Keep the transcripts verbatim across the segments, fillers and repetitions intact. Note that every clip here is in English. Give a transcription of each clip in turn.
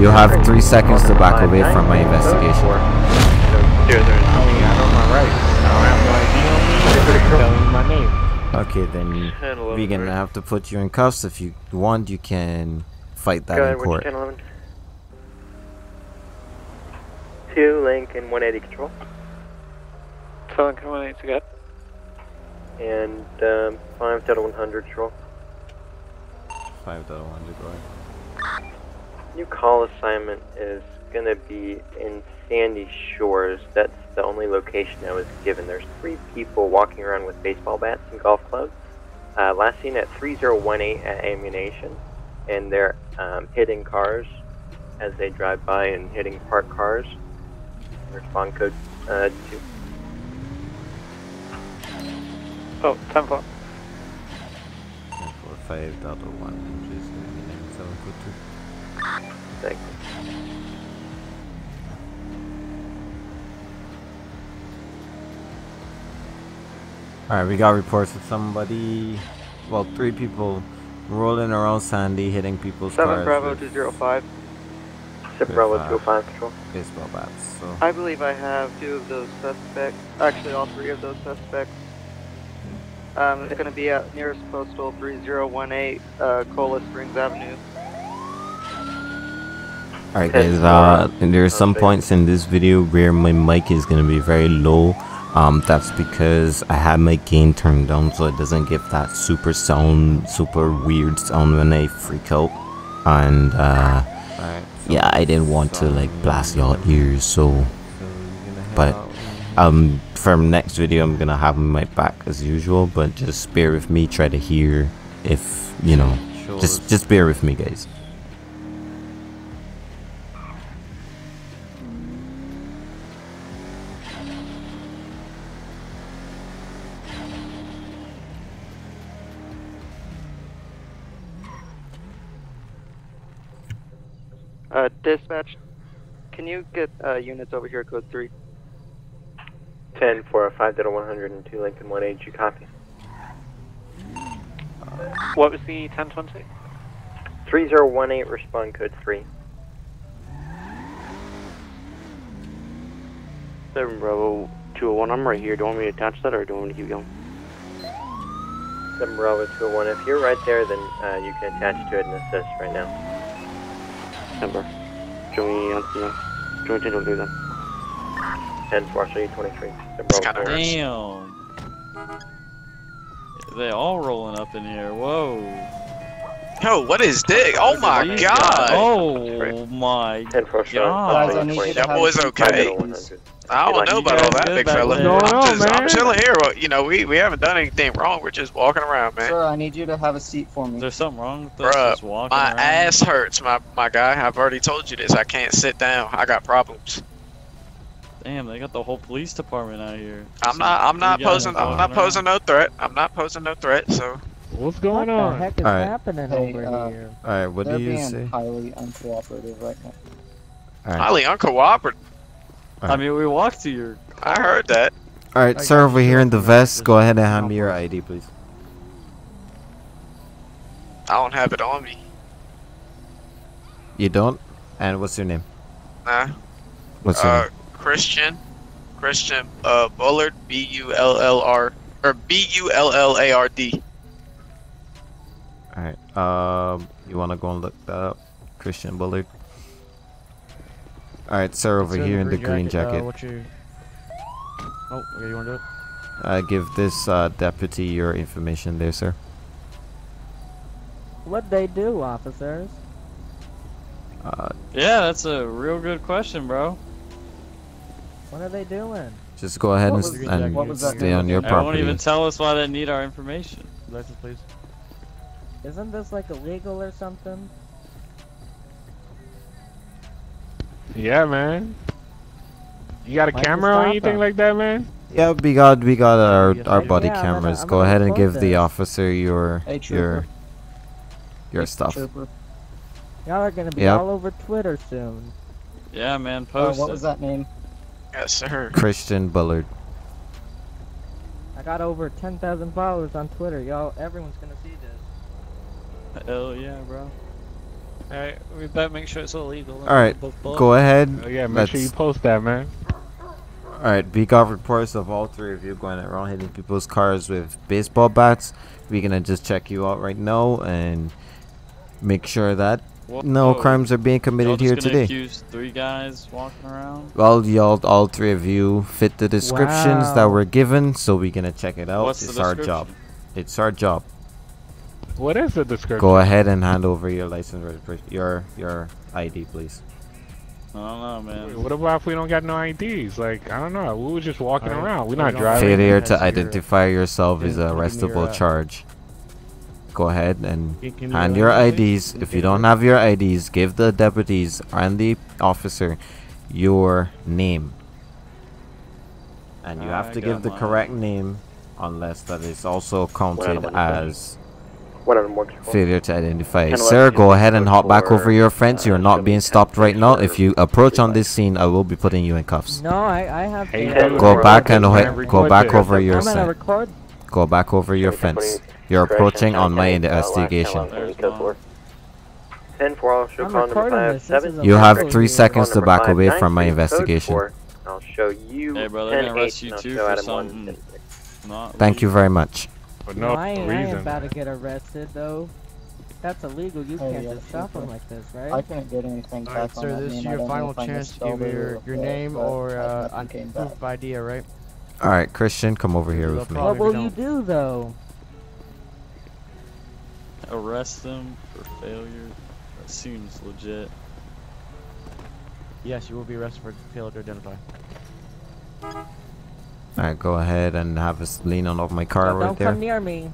You have three seconds to back away from my investigation. Dude, there's nothing out on my right. I don't have no idea. They're telling my name. Okay, then we're gonna have to put you in cuffs. If you want, you can fight that in court. Two Lincoln one eighty control. Two Lincoln one eighty good. And um, five Delta one hundred control. Five Delta one hundred, right. New call assignment is gonna be in Sandy Shores. That's the only location I was given. There's three people walking around with baseball bats and golf clubs. Uh, last seen at three zero one eight at ammunition, and they're um, hitting cars as they drive by and hitting parked cars. Respond code uh, two. Oh, ten four. ten four five, Delta one, inches ninety-nine seven four two. Thank you. Alright, we got reports of somebody, well, three people rolling around Sandy, hitting people's seven cars. seven Bravo two zero five. seven Bravo two zero five, control. Baseball bats, so. I believe I have two of those suspects, actually all three of those suspects. Um, it's going to be at nearest postal three zero one eight uh, Cola Springs Avenue. Alright guys, uh, there are some points in this video where my mic is going to be very low. Um, that's because I have my gain turned down so it doesn't give that super sound, super weird sound when I freak out. And uh, right, so yeah, I didn't want to like blast y'all ears, so, but um. from next video I'm gonna have my back as usual, but just bear with me, try to hear if you know, sure. just just bear with me guys. Uh, dispatch, can you get uh, units over here, code three? ten for five Delta one hundred and two Lincoln one eight, you copy? What was the ten twenty? three zero one eight, respond code three. seven Bravo two zero one, I'm right here. Do you want me to attach that or do you want me to keep going? seven Bravo two zero one, if you're right there then uh, you can attach to it and assist right now. Number. Do you want me to answer now? Do you want me to do that? ten four twenty-three. Damn. They're all rolling up in here. Whoa. Yo, what is this? Oh my god. god. Oh my god. That boy's okay. I don't know about all that, big fella. No, I'm, just, no, I'm chilling here. You know, we, we haven't done anything wrong. We're just walking around, man. Sir, I need you to have a seat for me. There's something wrong with us just walking around. My ass hurts, my, my guy. I've already told you this. I can't sit down. I got problems. Damn, they got the whole police department out here. I'm so not. I'm not posing. I'm not posing no threat. I'm not posing no threat. So. What's going on? What the heck is all right. happening hey, over uh, here? All right, what They're do you being say? Highly uncooperative right now. All right. Highly uncooperative. Right. I mean, we walked to your. I heard that. All right, sir. Over here in the vest, go ahead and hand me your I D, please. I don't have it on me. You don't? And what's your name? Nah. What's your uh, name? Christian, Christian uh, Bullard, B U L L R, or B U L L A R D. Alright, uh, you want to go and look that up? Christian Bullard. Alright, sir, over here in the green jacket. Uh, what you... Oh, okay, you want to do it? Uh, give this uh, deputy your information there, sir. What they do, officers? Uh, yeah, that's a real good question, bro. What are they doing? Just go ahead what and, was, and what was stay on your property. They won't even tell us why they need our information. License, please. Isn't this like illegal or something? Yeah, man. You got a Why camera or anything them? like that, man? Yeah, we got we got our our body yeah, cameras. I'm go ahead and give this. the officer your hey, your your hey, stuff. Y'all are gonna be yep. all over Twitter soon. Yeah, man. Post. Oh, what it. was that name? Yes, sir. Christian Bullard. I got over ten thousand followers on Twitter, y'all. Everyone's gonna see this. Hell yeah, bro. Alright, we better make sure it's all legal. Alright, go ahead. Oh, yeah, make Let's... sure you post that, man. Alright, we got reports of all three of you going around hitting people's cars with baseball bats. We're gonna just check you out right now and make sure that Whoa. no crimes are being committed here today. Accuse three guys walking around? Well, y'all, all three of you fit the descriptions wow. that were given, so we're gonna check it out. What's it's our job. It's our job. What is the description? Go ahead and hand over your license, your your I D, please. I don't know, man. What about if we don't got no I Ds? Like, I don't know. We were just walking right. around. We're not driving. Failure to identify yourself is an arrestable charge. Go ahead and hand your I Ds. If you don't have your I Ds, give the deputies and the officer your name. And you have to give the correct name unless that is also counted as... failure to identify. Sir, go ahead and hop back over your fence. You're not being stopped right now. If you approach on this scene, I will be putting you in cuffs. No, I, I have to. Go back and go back over your fence. Go back over your fence. You're approaching on my investigation. You have three seconds to back away from my investigation. I'll show you. Hey, brother, I'm gonna arrest you too for something. Thank you very much. No, I ain't about to get arrested though. That's illegal. You hey, can't yes, just stop them like this, right? I can't get anything. Alright, sir, this is your final chance to give your your name or uh, unconfirmed idea, right? Alright, Christian, come over here with me. What will you do though? Arrest them for failure. That seems legit. Yes, you will be arrested for failure to identify. Alright, go ahead and have us lean on off my car right there. Don't come near me.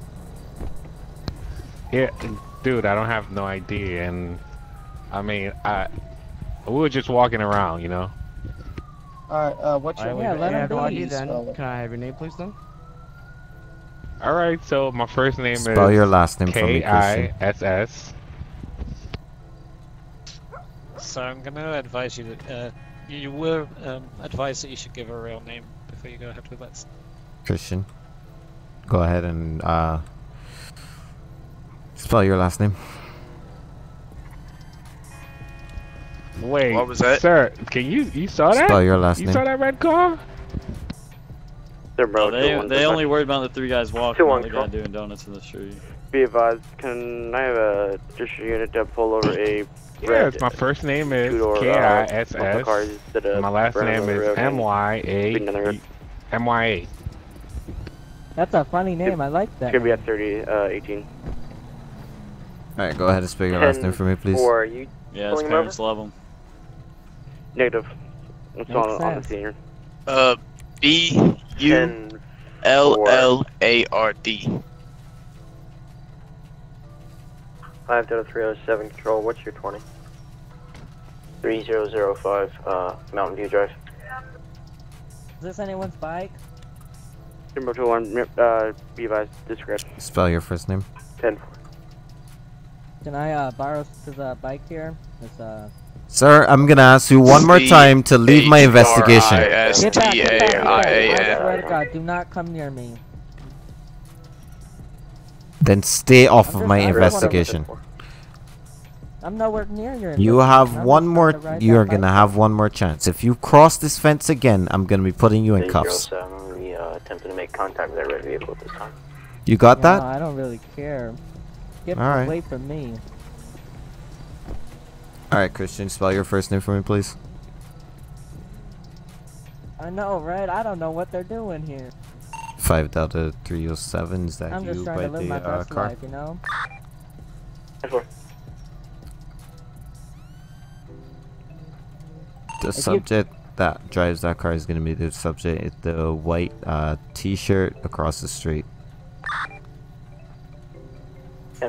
Yeah, dude, I don't have no I D, and I mean, I we were just walking around, you know. Alright, uh, what's your name? I have no I D then. Can I have your name, please, then? Alright, so my first name is spell your last name for me, Christian. K I S S. So I'm gonna advise you that uh, you were um, advised that you should give a real name. You go ahead with that. Christian, go ahead and uh, spell your last name. Wait, what was that? Sir, can you you saw spell that? Spell your last you name. You saw that red car? They're bro. Oh, they they, one, they only worried about the three guys walking. One, the guy doing donuts in the street. Be advised. Can I have a district unit to pull over a? Yeah, it's my first name is K I S S, my last name is M Y A, M Y A. That's a funny name, I like that. It's gonna be at thirty, uh, eighteen. Alright, go ahead and spell your last name for me, please. Or you yeah, his parents love him. Negative. What's on, on the senior? Uh, B U L L A R D. five zero three zero seven control, what's your twenty? three zero zero five, uh, Mountain View Drive. Is this anyone's bike? Number two one, uh, be advised, discretion. Spell your first name. ten. Can I, uh, borrow his, uh, bike here? It's, uh... Sir, I'm gonna ask you one more time to leave my investigation. I S T A I A N. I swear to God, do not come near me. Then stay off of my investigation. I'm nowhere near your. You have one more. You're gonna have one more chance. If you cross this fence again, I'm gonna be putting you in cuffs. I'm gonna be attempting to make contact with that red vehicle this time. You got that? No, I don't really care. Get away from me. All right, Christian, spell your first name for me, please. I know, right? I don't know what they're doing here. Five Delta three oh seven. Is that I'm you by the uh, car? Life, you know? The if subject you... that drives that car is going to be the subject. It's the white uh, T-shirt across the street.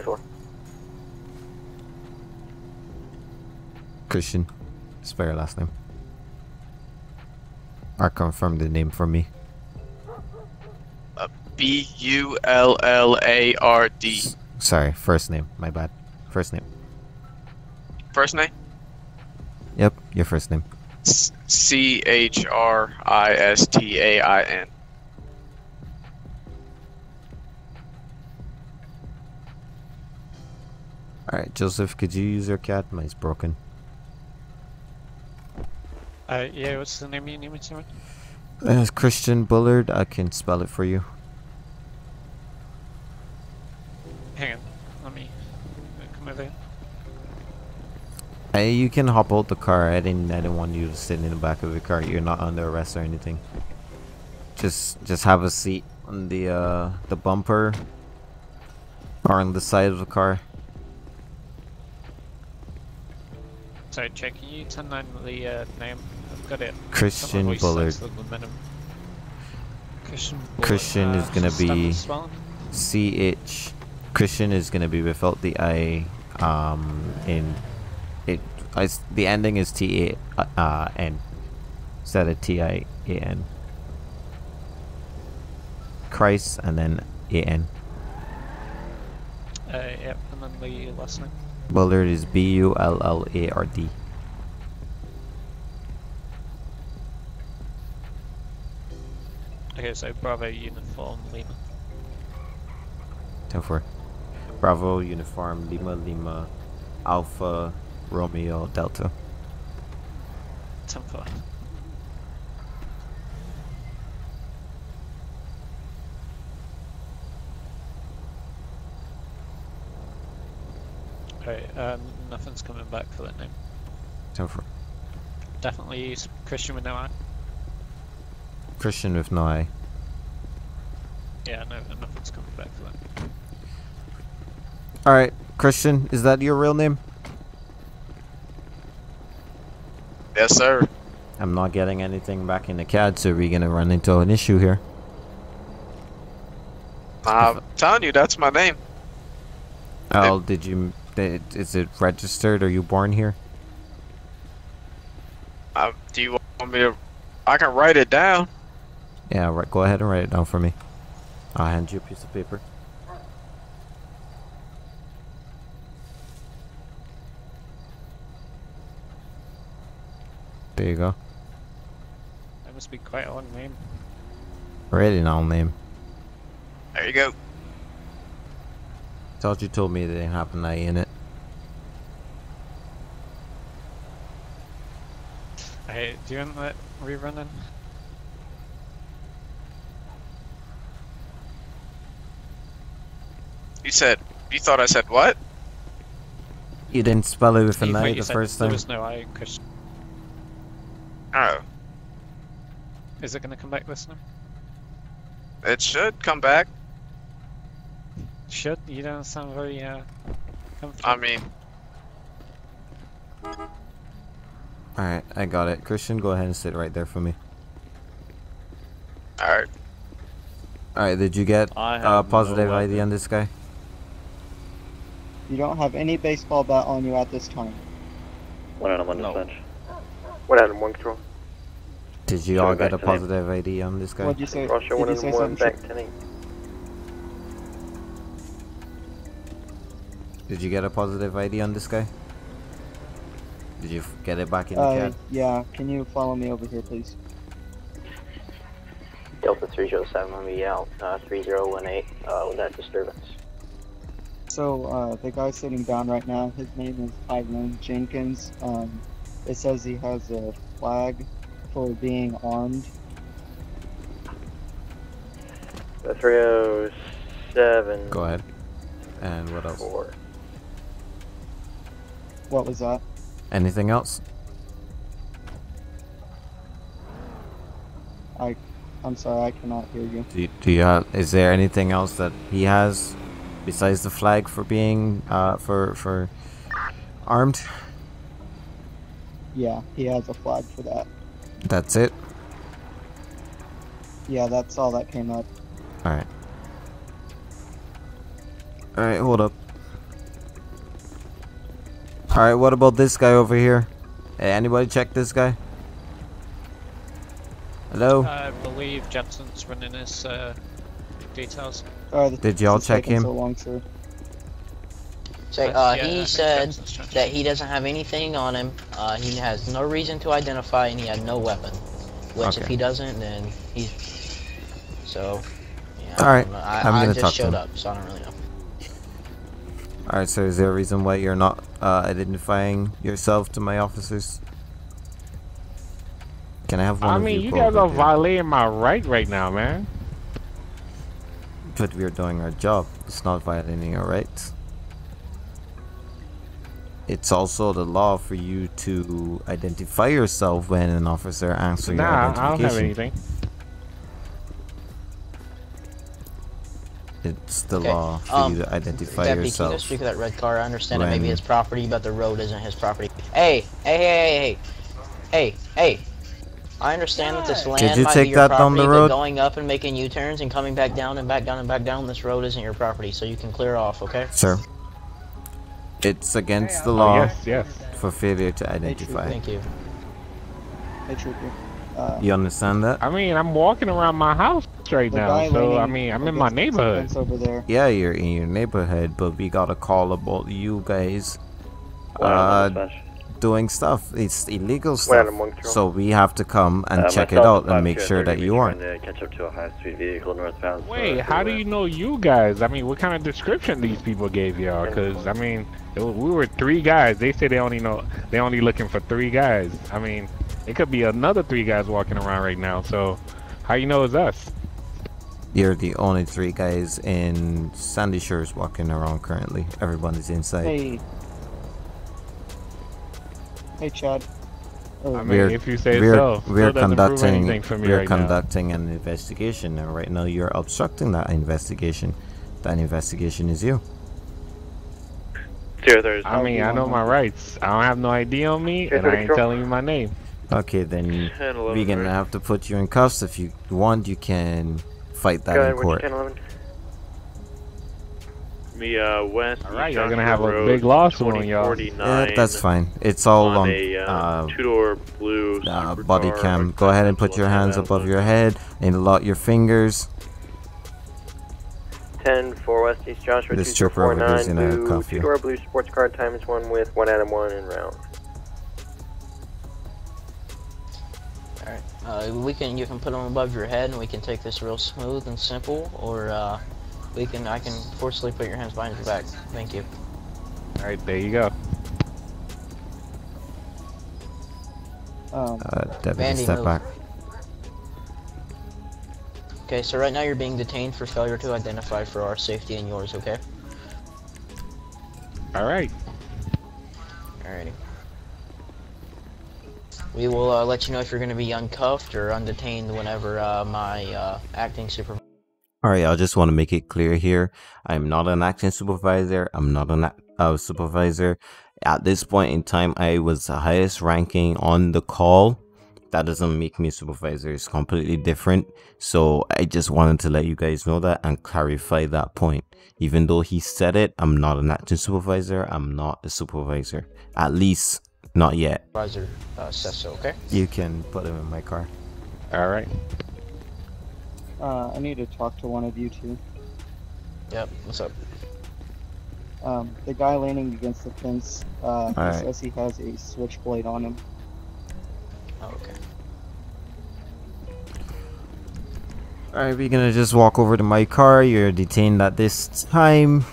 Four. Christian, spell your last name. Or confirm the name for me. B U L L A R D. Sorry, first name. My bad. First name. First name? Yep, your first name. C H R I S T A I N. Alright, Joseph, could you use your cat? Mine's broken. Uh, yeah, what's the name you need me to? It's Christian Bullard. I can spell it for you. Hang on, let me come over here. Hey, you can hop out the car. I didn't, I didn't want you to sit in the back of the car. You're not under arrest or anything. Just, just have a seat on the uh, the bumper or on the side of the car. So, check, can you turn on the uh, name? I've got it. Christian Bullard. Christian Bullard. Christian uh, is gonna be C H. Christian is gonna be without the I. Um, in it, I, the ending is T A uh, N instead of T I A N. Christ and then A N. Uh, yep, and then the last name. Bullard is B U L L A R D. Okay, so Bravo Uniform Lima. ten four. Bravo Uniform Lima Lima Alpha Romeo Delta. ten four. Okay, um, nothing's coming back for that name. ten four. Definitely use Christian with no I. Christian with no I. Yeah, no, nothing's coming back for that. Alright, Christian, is that your real name? Yes, sir. I'm not getting anything back in the C A D, so we're gonna run into an issue here. I'm telling you, that's my name. Oh, did you... Is it registered? Are you born here? Uh, do you want me to... I can write it down. Yeah, right, go ahead and write it down for me. I'll hand you a piece of paper. There you go. That must be quite a long name. Really long name. There you go. Thought you told me they didn't have an I in it. Hey, do you want that rerunning? You said you thought I said what? You didn't spell it with an I the first time. There was no I in Christian. Oh. Is it gonna come back this time? It should come back. Shit, you don't sound very, uh, comfortable. I mean... Alright, I got it. Christian, go ahead and sit right there for me. Alright. Alright, did you get a uh, positive no I D on this guy? You don't have any baseball bat on you at this time. One out of one dispatch. One out of one control. Did you all get a positive I D on this guy? What'd you say? Russia, one out of one back to me. Did you get a positive I D on this guy? Did you get it back in uh, the cab? Yeah, can you follow me over here, please? Delta three zero seven on me out, uh, three zero one eight, uh, with that disturbance. So, uh, the guy sitting down right now, his name is Highland Jenkins. Um, it says he has a flag for being armed. The three oh seven. Go ahead. And what else? Four. What was that? Anything else? I, I'm sorry, I cannot hear you. Do you, do you have, is there anything else that he has besides the flag for being, uh, for, for armed? Yeah, he has a flag for that. That's it? Yeah, that's all that came up. Alright. Alright, hold up. Alright, what about this guy over here? Hey, anybody check this guy? Hello? I believe Jensen's running his uh, details. Oh, did y'all check him? So long, so, uh, yeah, he I said that he doesn't have anything on him. Uh, he has no reason to identify, and he had no weapon. Which, okay. If he doesn't, then he's... So... Yeah, alright, I, I'm I, gonna I just talk showed to him. up, so I don't really know. Alright, so is there a reason why you're not uh, identifying yourself to my officers? Can I have one I mean, you, you guys are violating my right right now, man. But we're doing our job. It's not violating our rights. It's also the law for you to identify yourself when an officer asks for your identification. Nah, I don't have anything. It's the okay. law for um, you to identify Deputy, yourself. Can you speak of that red car? I understand when... it may be his property, but the road isn't his property. Hey, hey, hey, hey, hey, hey, hey. I understand that this land might be your property, but going up and making U-turns and coming back down and back down and back down, this road isn't your property, so you can clear off, okay? Sir. It's against the law oh, yes, yes. for failure to identify. Thank you. Thank you. Uh, you understand that? I mean, I'm walking around my house right now, so I mean, I'm in my neighborhood. Over there. Yeah, you're in your neighborhood, but we got a call about you guys uh, doing stuff. It's illegal stuff, so we have to come and uh, check it out and make sure that you aren't. Wait, how do you know you guys? I mean, what kind of description these people gave y'all? Because I mean, it was, we were three guys. They say they only know they only looking for three guys. I mean. It could be another three guys walking around right now, so how you know it's us? You're the only three guys in Sandy Shores walking around currently. Everyone is inside. Hey, hey Chad. Oh. I mean, we're, if you say we're, so, we're so conducting, for me we're right conducting now. an investigation, and right now you're obstructing that investigation. That investigation is you. Sure, I mean, I know my rights. I don't have no I D on me, and I ain't control. telling you my name. Okay, then we're gonna have to put you in cuffs. If you want, you can fight that in court. Me, uh, west. All right, you're gonna have a big lawsuit on y'all. Yeah, that's fine. It's all on a uh, two-door blue uh, body cam. Go ahead and put your hands above your head and lock your fingers. Ten four west east Joshua two two four nine blue two-door blue sports car times one with one atom one and round. Alright, uh, we can, you can put them above your head and we can take this real smooth and simple, or uh, we can, I can forcefully put your hands behind your back. Thank you. Alright, there you go. Um, uh, Deputy, step back. Okay, so right now you're being detained for failure to identify for our safety and yours, okay? Alright. Alrighty. We will uh, let you know if you're going to be uncuffed or undetained whenever uh, my uh, acting supervisor... Alright, I just want to make it clear here. I'm not an acting supervisor. I'm not an uh, supervisor. At this point in time, I was the highest ranking on the call. That doesn't make me a supervisor. It's completely different. So I just wanted to let you guys know that and clarify that point. Even though he said it, I'm not an acting supervisor. I'm not a supervisor. At least... not yet. Supervisor uh, says so, okay? You can put him in my car. Alright. Uh, I need to talk to one of you two. Yep, what's up? Um, the guy leaning against the fence uh, right. says he has a switchblade on him. Oh, okay. Alright, we're gonna just walk over to my car. You're detained at this time.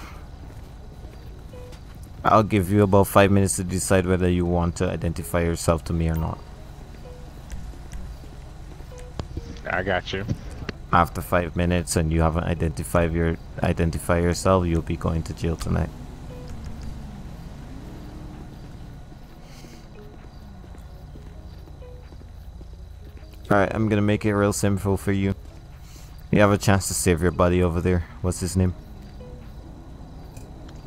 I'll give you about five minutes to decide whether you want to identify yourself to me or not. I got you. After five minutes and you haven't identified your identify yourself, you'll be going to jail tonight. Alright, I'm gonna make it real simple for you. You have a chance to save your buddy over there. What's his name?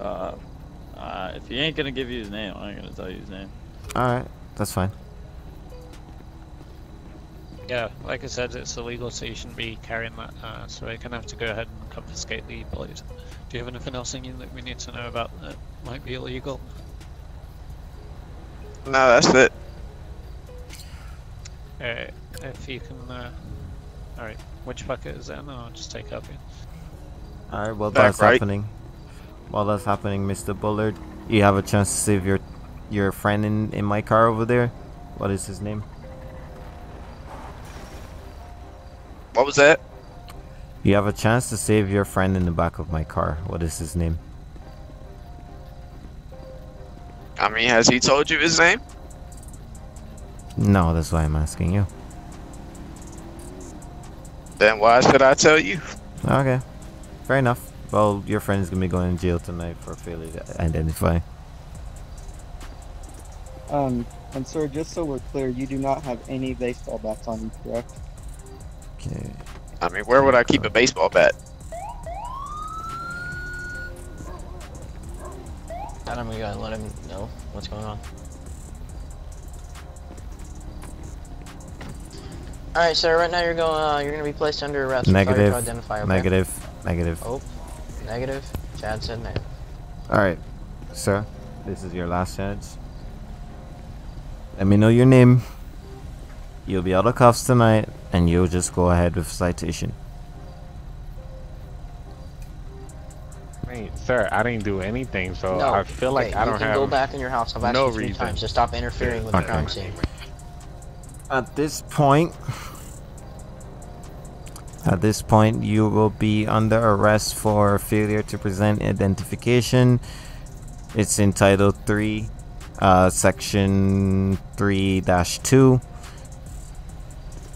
Uh... Uh, if he ain't gonna give you his name, I ain't gonna tell you his name. Alright, that's fine. Yeah, like I said, it's illegal, so you shouldn't be carrying that, uh, so we're gonna have to go ahead and confiscate the blade. Do you have anything else in you that we need to know about that might be illegal? No, that's it. Uh, if you can, uh... alright, which bucket is that? No, I'll just take up here. Alright, well, Back, that's right. happening. While that's happening, Mister Bullard, you have a chance to save your your friend in, in my car over there. What is his name? What was that? You have a chance to save your friend in the back of my car. What is his name? I mean, has he told you his name? No, that's why I'm asking you. Then why should I tell you? Okay, fair enough. Well, your friend is gonna be going to jail tonight for failing to identify. Um, and sir, just so we're clear, you do not have any baseball bats on you, correct? Okay. I mean, where would I keep a baseball bat? Adam, we gotta let him know what's going on. All right, sir. Right now, you're going. Uh, you're going to be placed under arrest. Negative. To identify, okay? Negative. Negative. Oh, negative. Chad said negative. All right, sir. This is your last chance. Let me know your name. You'll be out of cuffs tonight, and you'll just go ahead with citation. Wait, sir. I didn't do anything, so no, I feel like okay, I don't have. You can have go back in your house. I've asked no you three times to stop interfering with okay. the crime scene. At this point, at this point, you will be under arrest for failure to present identification. It's in Title three, uh, Section three dash two.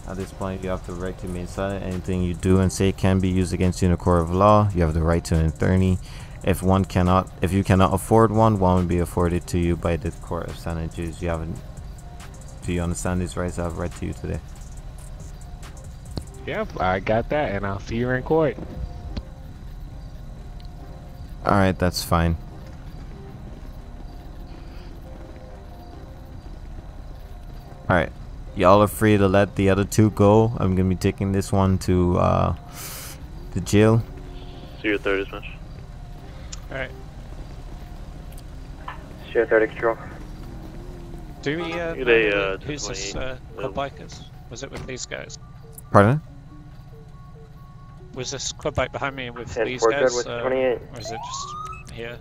At this point, you have the right to remain silent. Anything you do and say can be used against you in a court of law. You have the right to an attorney. If one cannot, if you cannot afford one, one will be afforded to you by the Court of San Andreas. You haven't. Do you understand these rights I've read to you today? Yep, I got that, and I'll see you in court. Alright, that's fine. Alright, y'all are free to let the other two go. I'm gonna be taking this one to uh, the jail. See you at third dispatch. Alright. See you at third control. Do we, uh, they, uh who's this, uh, club bikers? Was it with these guys? Pardon? Was this club bike behind me with these guys, uh, or is it just here?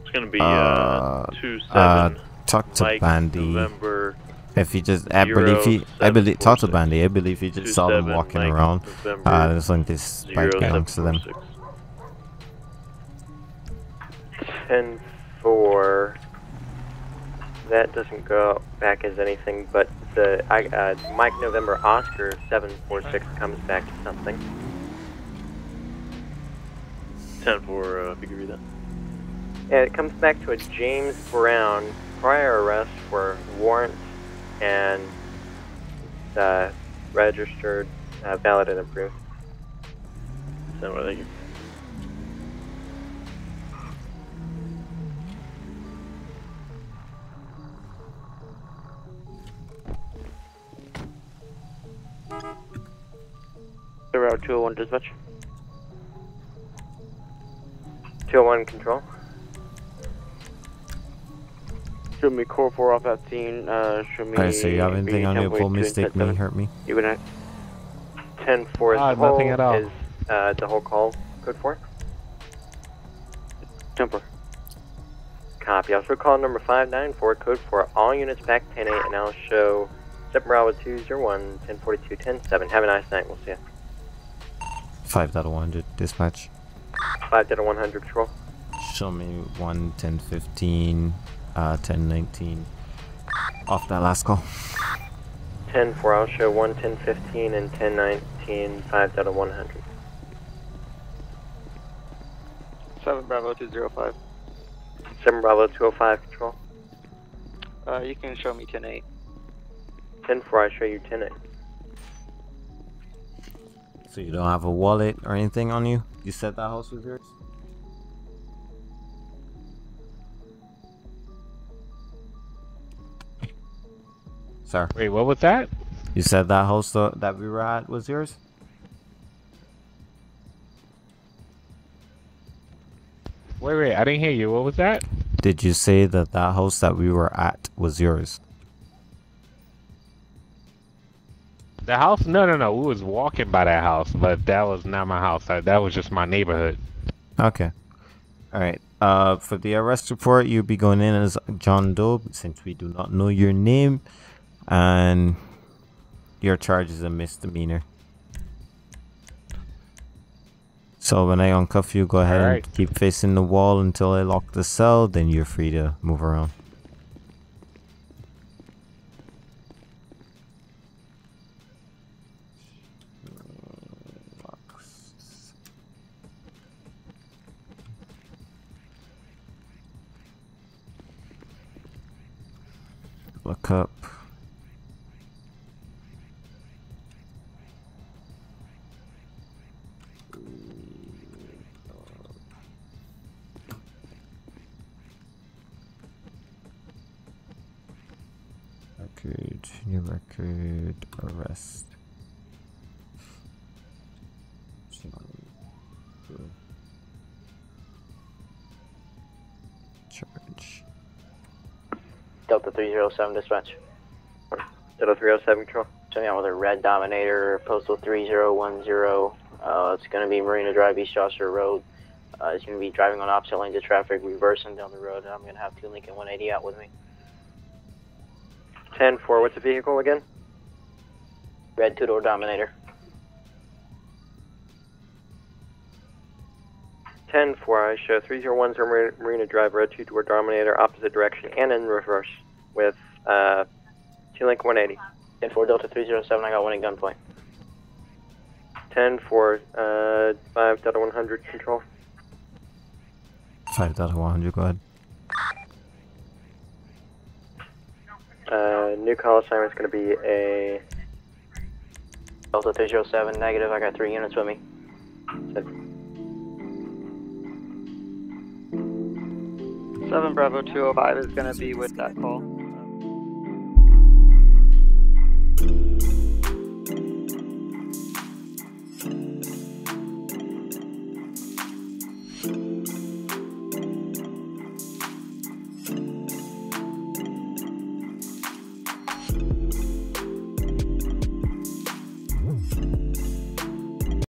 It's gonna be, uh, uh two seven. Uh, talk to Mike Bandy. November if you just, I believe he, I believe, talk to Bandy, I believe he just saw them walking Mike around. November uh, there's like this bike belongs to them. ten four. That doesn't go back as anything, but the I, uh, Mike November Oscar seven four six comes back to something. ten four, uh, if you can read that. Yeah, it comes back to a James Brown prior arrest for warrants and uh, registered, uh, valid and approved. So, thank you. Route two oh one dispatch. two oh one control. Show me Corporal off that scene. Uh, show me. Alright, so you have anything on you? Full mistake may hurt me. You gonna ten four is ah, the whole. Nothing at all. Is, uh, the whole call code for? ten four. Copy. I'll show call number five nine four code for all units back ten eight, and I'll show Separado two zero one ten forty-two ten seven. Have a nice night. We'll see you. five one hundred dispatch. five one hundred control. Show me one ten fifteen, uh, ten nineteen. Off that last call. ten four, I'll show one ten fifteen and ten nineteen, five one hundred. seven Bravo two zero five. seven Bravo two oh five control. Uh, you can show me ten eight. ten four, I show you ten eight. So you don't have a wallet or anything on you? You said that house was yours? Sorry. Wait, what was that? You said that house th that we were at was yours? Wait, wait, I didn't hear you. What was that? Did you say that that house that we were at was yours? The house? No, no, no. We was walking by that house, but that was not my house. That was just my neighborhood. Okay. All right. Uh, for the arrest report, you'll be going in as John Doe, since we do not know your name, and your charge is a misdemeanor. So when I uncuff you, go ahead right. and keep facing the wall until I lock the cell, then you're free to move around. Look up. Record, new record, arrest. Charge. Delta three zero seven dispatch. Delta three oh seven control. Sending out with a red Dominator, postal three zero one zero. Uh, it's going to be Marina Drive, East Chaucer Road. Uh, it's going to be driving on opposite lanes of traffic, reversing down the road. And I'm going to have two Lincoln one eighty out with me. ten four, what's the vehicle again? Red two-door Dominator. ten four, I show three zero one zero Marina Drive, red two-door Dominator, opposite direction and in reverse with uh, T-Link one eighty. ten four, Delta three zero seven, I got one at gunpoint. ten four, uh, five Delta one hundred, control. five Delta one hundred, go ahead. Uh, new call assignment is going to be a... Delta three zero seven, negative, I got three units with me. Seven. seven Bravo two oh five is going to be with that call.